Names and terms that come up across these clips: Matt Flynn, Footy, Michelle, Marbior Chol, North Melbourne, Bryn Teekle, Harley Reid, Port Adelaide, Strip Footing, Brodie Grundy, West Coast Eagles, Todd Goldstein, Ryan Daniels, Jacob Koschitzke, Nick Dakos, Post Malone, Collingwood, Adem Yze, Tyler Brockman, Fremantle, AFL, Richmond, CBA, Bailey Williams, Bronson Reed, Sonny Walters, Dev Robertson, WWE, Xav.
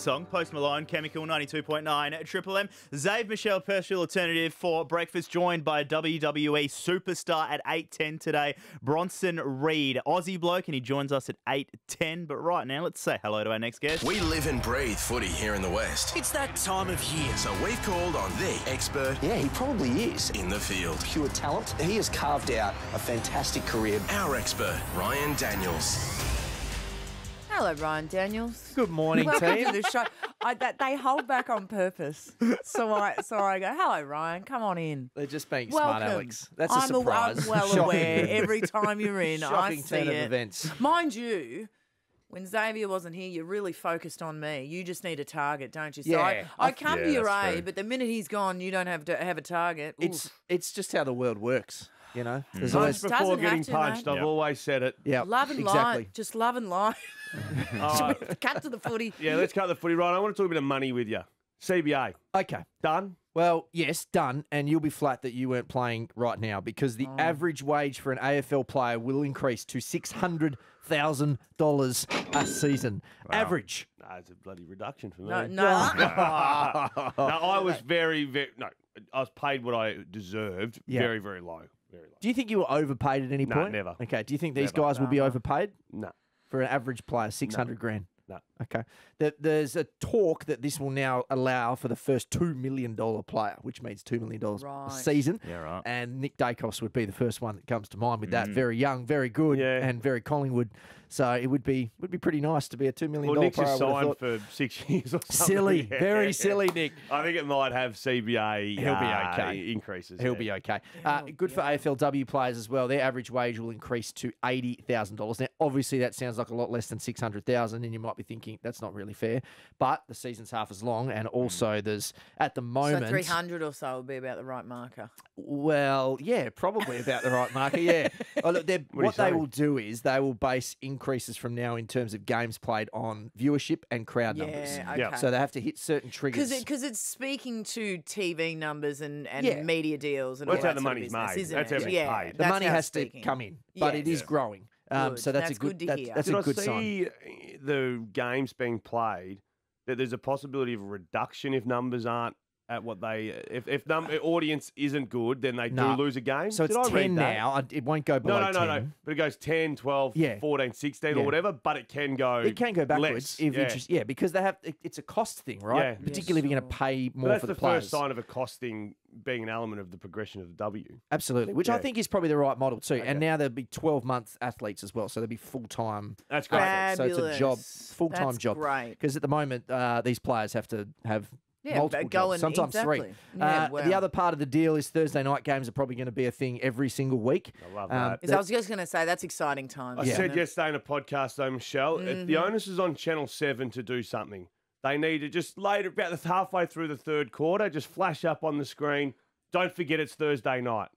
song, Post Malone, Chemical, 92.9 Triple M. Xav, Michelle, Personal Alternative for breakfast, joined by WWE superstar at 8:10 today, Bronson Reed, Aussie bloke, and he joins us at 8:10. But right now, let's say hello to our next guest. We live and breathe footy here in the West. It's that time of year. So we've called on the expert. Yeah, he probably is. In the field. Pure talent. He has carved out a fantastic career. Our expert, Ryan Daniels. Hello, Ryan Daniels. Good morning, team. To the show. They hold back on purpose, so I go, hello, Ryan, come on in. They're just being welcome. Smart, Alex. That's a surprise. I'm well aware. Every time you're in, shocking I see it. Events. Mind you, when Xavier wasn't here, you really focused on me. You just need a target, don't you? So yeah. I come to your aid, but the minute he's gone, you don't have to have a target. It's just how the world works. You know, there's always before getting punched. I've always said it. Yeah, love and light, just love and light. Cut to the footy. Yeah, let's cut the footy, Ryan. I want to talk a bit of money with you. CBA. Okay, done. Well, yes, done. And you'll be flat that you weren't playing right now because the average wage for an AFL player will increase to $600,000 a season. Wow. Average. No, it's a bloody reduction for me. No, I was I was paid what I deserved. Yeah. Very, very low. Do you think you were overpaid at any point? No, never. Okay. Do you think these guys will be overpaid? No. For an average player, 600 grand. No. Okay. There's a talk that this will now allow for the first $2 million player, which means $2 million a season. Yeah, right. And Nick Dakos would be the first one that comes to mind with that. Very young, very good, and very Collingwood. So it would be pretty nice to be a $2 million player. Well, Nick's signed for 6 years or something. Silly. Yeah. Very silly, Nick. I think it might have CBA He'll be okay. increases. He'll be okay. Good for AFLW players as well. Their average wage will increase to $80,000. Now, obviously, that sounds like a lot less than $600,000, and you might be thinking that's not really fair, but the season's half as long, and also there's at the moment, so 300 or so would be about the right marker. Well, yeah, probably about the right marker. Yeah. Oh, look, what they will do is they will base increases from now in terms of games played on viewership and crowd numbers. Okay. So they have to hit certain triggers because it's speaking to TV numbers and media deals and all that. That's how the money's made. That's how it's paid. The money has to come in, but it is growing. So that's a good to hear. That's a good sign. Did I see the games being played that there's a possibility of a reduction if numbers aren't at what they if audience isn't good, then they do lose a game. So it's 10 now. It won't go below 10. No. But it goes 10, 12, 14, 16 or whatever, but it can go backwards. If because they have it's a cost thing, right? Yeah. Particularly if you're going to pay more for the players. That's the first sign of a cost thing being an element of the progression of the W. Absolutely, which I think is probably the right model too. Okay. And now there'll be 12-month athletes as well, so they'll be full-time. That's great. Fabulous. So it's a job, full-time job. Right. Because at the moment, these players have to have multiple jobs, sometimes three. Yeah, the other part of the deal is Thursday night games are probably going to be a thing every single week. I love that. I was just going to say, that's exciting times. I said yesterday in a podcast, though, Michelle, the onus is on Channel 7 to do something. They need to just about halfway through the third quarter, just flash up on the screen, don't forget it's Thursday night.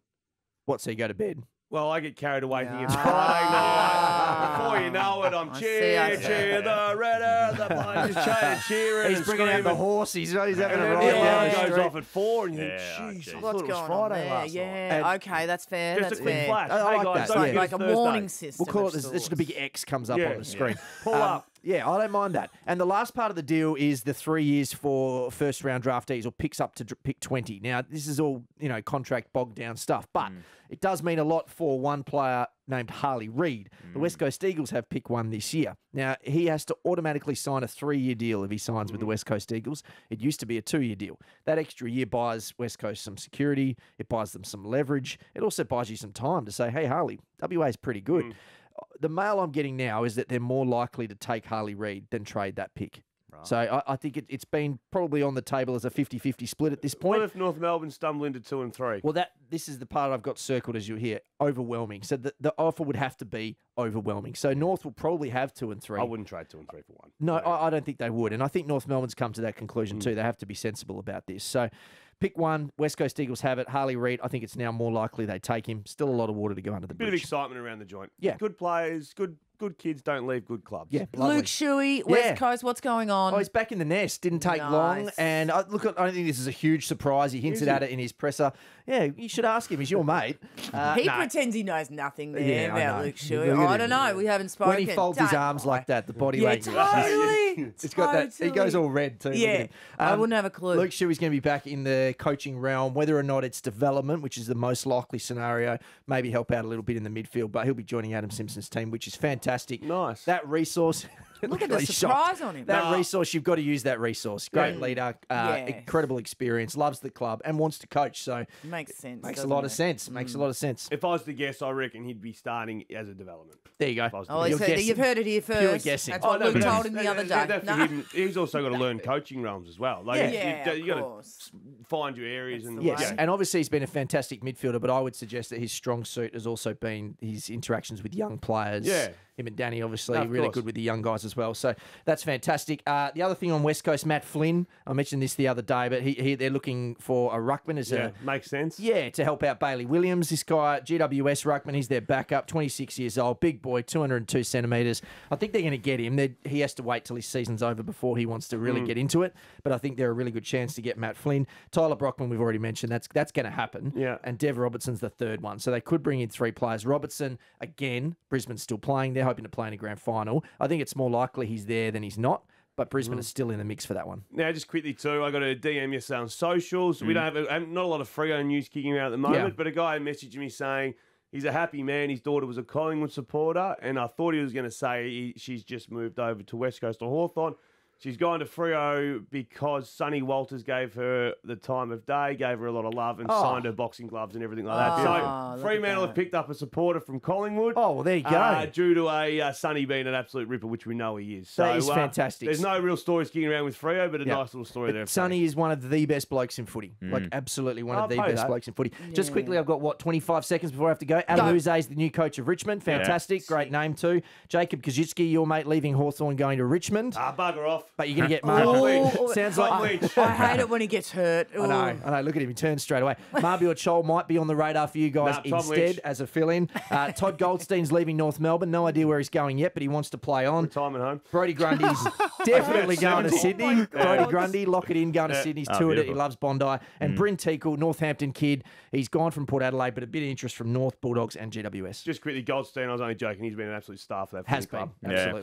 What, so you go to bed? Well, I get carried away thinking it's Friday night. Before you know it, I'm cheer the redder, the just cheering. He's bringing out the horse. He's having a ride. It goes off at 4, and you think, jeez, I thought it was Friday last night. Okay, that's fair. Just a quick flash. I like that. It's like a warning system. We'll call it this. It's the big X comes up on the screen. Pull up. Yeah, I don't mind that. And the last part of the deal is the 3 years for first-round draftees or picks up to pick 20. Now, this is all, contract bogged-down stuff, but it does mean a lot for one player named Harley Reid. The West Coast Eagles have pick 1 this year. Now, he has to automatically sign a 3-year deal if he signs with the West Coast Eagles. It used to be a 2-year deal. That extra year buys West Coast some security. It buys them some leverage. It also buys you some time to say, hey, Harley, WA is pretty good. The mail I'm getting now is that they're more likely to take Harley Reid than trade that pick. Right. So I think it's been probably on the table as a 50-50 split at this point. What if North Melbourne stumble into 2 and 3? Well, this is the part I've got circled as you hear, overwhelming. So the offer would have to be overwhelming. So North will probably have 2 and 3. I wouldn't trade 2 and 3 for 1. No, I don't think they would. And I think North Melbourne's come to that conclusion too. They have to be sensible about this. So pick 1, West Coast Eagles have it. Harley Reid, I think it's now more likely they take him. Still a lot of water to go under the bridge. Bit of excitement around the joint. Yeah. Good players, good good kids don't leave good clubs. Yeah, Luke Shuey, West Coast, what's going on? Oh, he's back in the nest. Didn't take long. And I don't think this is a huge surprise. He hinted at it in his presser. Yeah, you should ask him. He's your mate. He pretends he knows nothing about Luke Shuey. I don't know. We haven't spoken. When he folds his arms like that, the body language. Totally. It's got that. He goes all red too. Yeah, I wouldn't have a clue. Luke Shuey's going to be back in the coaching realm, whether or not it's development, which is the most likely scenario, maybe help out a little bit in the midfield, but he'll be joining Adam Simpson's team, which is fantastic. Nice. That resource. Look at the surprise on him. That resource, you've got to use that resource. Great leader, incredible experience, loves the club and wants to coach. So makes sense. Makes a lot of sense. Makes a lot of sense. If I was to guess, I reckon he'd be starting as a development. There you go. Oh, you've heard it here first. Pure guessing. That's what Luke told him the other day. He's also got to learn coaching realms as well. Yeah, you got to find your areas. Yes, and obviously he's been a fantastic midfielder, but I would suggest that his strong suit has also been his interactions with young players. Yeah. Him and Danny, obviously, really good with the young guys as well. So that's fantastic. The other thing on West Coast, Matt Flynn, I mentioned this the other day, but they're looking for a ruckman as makes sense. Yeah, to help out Bailey Williams. This guy, GWS ruckman, he's their backup, 26 years old, big boy, 202 centimetres. I think they're going to get him. He has to wait till his season's over before he wants to really get into it. But I think they're a really good chance to get Matt Flynn. Tyler Brockman, we've already mentioned, that's going to happen. Yeah. And Dev Robertson's the third one. So they could bring in three players. Robertson, again, Brisbane's still playing there. Hoping to play in a grand final. I think it's more likely he's there than he's not, but Brisbane is still in the mix for that one. Now, just quickly too, I got a DM yesterday on socials. We don't have not a lot of Freo news kicking around at the moment, but a guy messaged me saying he's a happy man. His daughter was a Collingwood supporter, and I thought he was going to say she's just moved over to West Coast to Hawthorne. She's gone to Freo because Sonny Walters gave her the time of day, gave her a lot of love, and signed her boxing gloves and everything like that. So Fremantle have picked up a supporter from Collingwood. Oh, well, there you go. Due to Sonny being an absolute ripper, which we know he is. So, that is fantastic. There's no real stories kicking around with Freo, but a nice little story there. Sonny is one of the best blokes in footy. Like, absolutely one of the best blokes in footy. Yeah. Just quickly, I've got, 25 seconds before I have to go. Adem Yze is the new coach of Richmond. Fantastic. Yeah. Great name, too. Jacob Koschitzke, your mate, leaving Hawthorne, going to Richmond. Bugger off. But you're going to get Marbior. Sounds like I hate it when he gets hurt. Ooh. I know. Look at him. He turns straight away. Marbior Chol might be on the radar for you guys instead as a fill-in. Todd Goldstein's leaving North Melbourne. No idea where he's going yet, but he wants to play on. Retirement home. Brodie Grundy's definitely going to Sydney. Brodie Grundy, lock it in, going to Sydney. He's toured it. He loves Bondi. And Bryn Teekle, Northampton kid. He's gone from Port Adelaide, but a bit of interest from North Bulldogs and GWS. Just quickly, Goldstein, I was only joking. He's been an absolute star for that club. Absolutely.